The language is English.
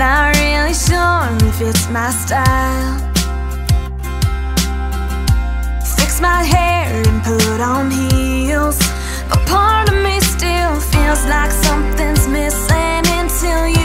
Not really sure if it's my style. Fix my hair and put on heels, but part of me still feels like something's missing until you